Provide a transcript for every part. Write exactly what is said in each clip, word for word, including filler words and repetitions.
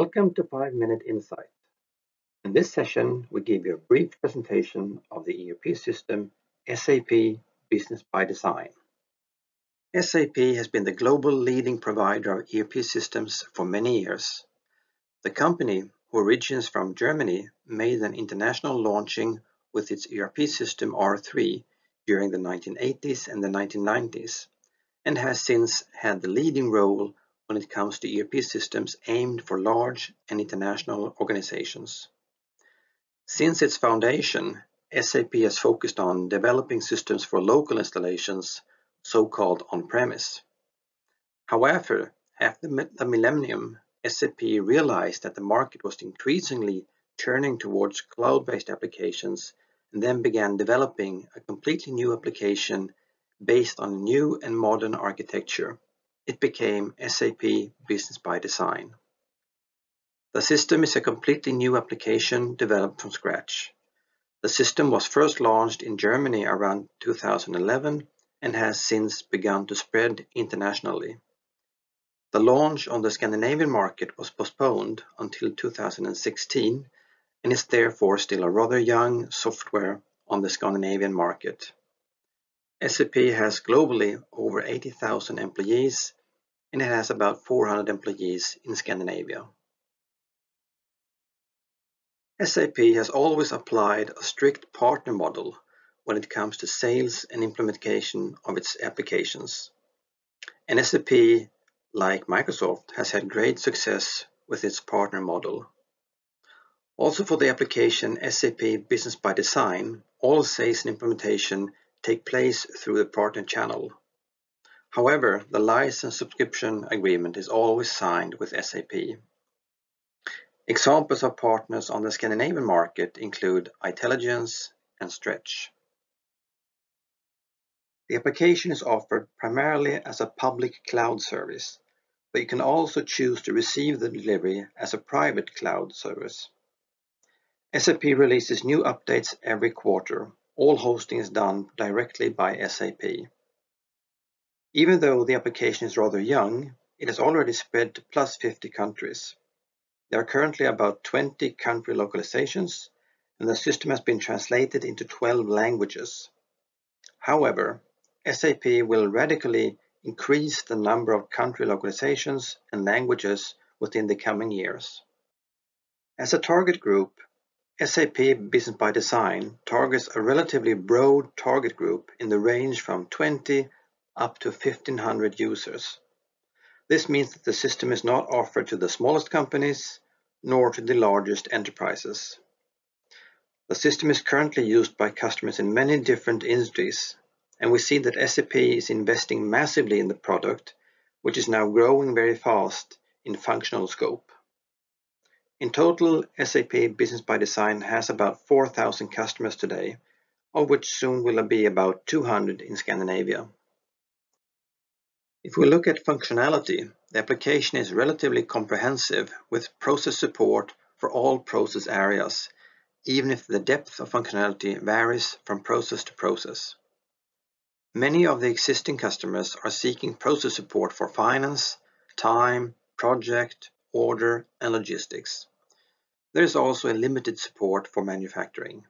Welcome to five minute Insight. In this session, we give you a brief presentation of the E R P system, S A P Business by Design. S A P has been the global leading provider of E R P systems for many years. The company, who originates from Germany, made an international launching with its E R P system R three during the nineteen eighties and the nineteen nineties, and has since had the leading role when it comes to E R P systems aimed for large and international organizations. Since its foundation, S A P has focused on developing systems for local installations, so-called on-premise. However, after the millennium, S A P realized that the market was increasingly turning towards cloud-based applications and then began developing a completely new application based on a new and modern architecture. It became S A P Business by Design. The system is a completely new application developed from scratch. The system was first launched in Germany around two thousand eleven and has since begun to spread internationally. The launch on the Scandinavian market was postponed until two thousand sixteen and is therefore still a rather young software on the Scandinavian market. S A P has globally over eighty thousand employees, and it has about four hundred employees in Scandinavia. S A P has always applied a strict partner model when it comes to sales and implementation of its applications. And S A P, like Microsoft, has had great success with its partner model. Also for the application S A P Business by Design, all sales and implementation take place through the partner channel. However, the license subscription agreement is always signed with S A P. Examples of partners on the Scandinavian market include Itelligence and Stretch. The application is offered primarily as a public cloud service, but you can also choose to receive the delivery as a private cloud service. S A P releases new updates every quarter. All hosting is done directly by S A P. Even though the application is rather young, it has already spread to plus fifty countries. There are currently about twenty country localizations, and the system has been translated into twelve languages. However, S A P will radically increase the number of country localizations and languages within the coming years. As a target group, S A P Business by Design targets a relatively broad target group in the range from twenty up to fifteen hundred users. This means that the system is not offered to the smallest companies nor to the largest enterprises. The system is currently used by customers in many different industries, and we see that S A P is investing massively in the product, which is now growing very fast in functional scope. In total, S A P Business by Design has about four thousand customers today, of which soon will be about two hundred in Scandinavia. If we look at functionality, the application is relatively comprehensive with process support for all process areas, even if the depth of functionality varies from process to process. Many of the existing customers are seeking process support for finance, time, project, order, and logistics. There is also a limited support for manufacturing.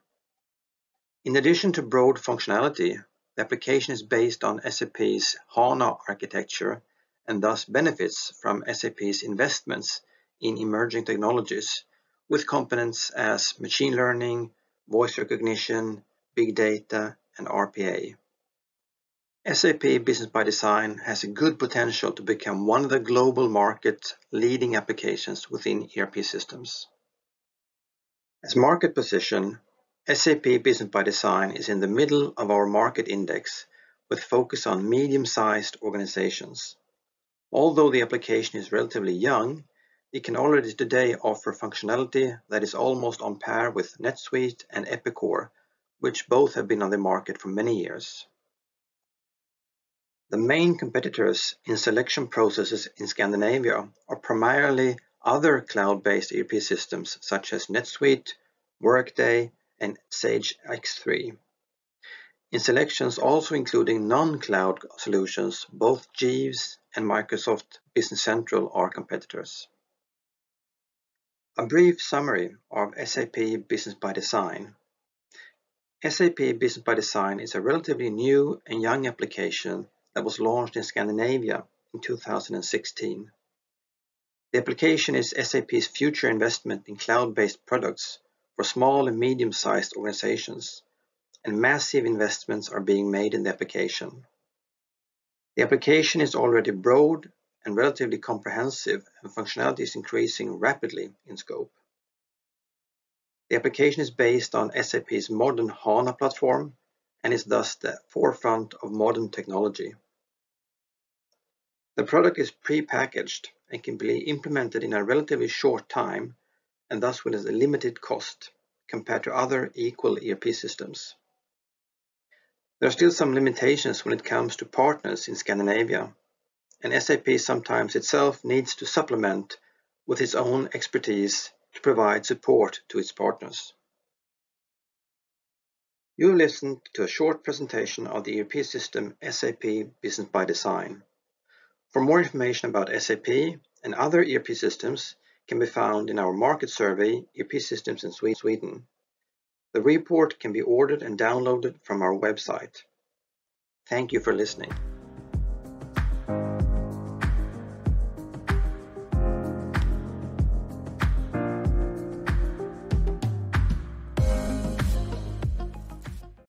In addition to broad functionality, the application is based on S A P's HANA architecture and thus benefits from S A P's investments in emerging technologies with components as machine learning, voice recognition, big data, and R P A. S A P Business by Design has a good potential to become one of the global market leading applications within E R P systems. As market position, S A P Business by Design is in the middle of our market index with focus on medium-sized organizations. Although the application is relatively young, it can already today offer functionality that is almost on par with NetSuite and Epicor, which both have been on the market for many years. The main competitors in selection processes in Scandinavia are primarily other cloud-based E R P systems such as NetSuite, Workday, and Sage X three. In selections also including non-cloud solutions, both Jeeves and Microsoft Business Central are competitors. A brief summary of S A P Business by Design. S A P Business by Design is a relatively new and young application that was launched in Scandinavia in two thousand sixteen. The application is S A P's future investment in cloud-based products for small and medium-sized organizations, and massive investments are being made in the application. The application is already broad and relatively comprehensive, and functionality is increasing rapidly in scope. The application is based on S A P's modern HANA platform and is thus the forefront of modern technology. The product is pre-packaged and can be implemented in a relatively short time, and thus with a limited cost compared to other equal E R P systems. There are still some limitations when it comes to partners in Scandinavia, and S A P sometimes itself needs to supplement with its own expertise to provide support to its partners. You listened to a short presentation of the E R P system S A P Business by Design. For more information about S A P and other E R P systems can be found in our market survey, E R P Systems in Sweden. The report can be ordered and downloaded from our website. Thank you for listening.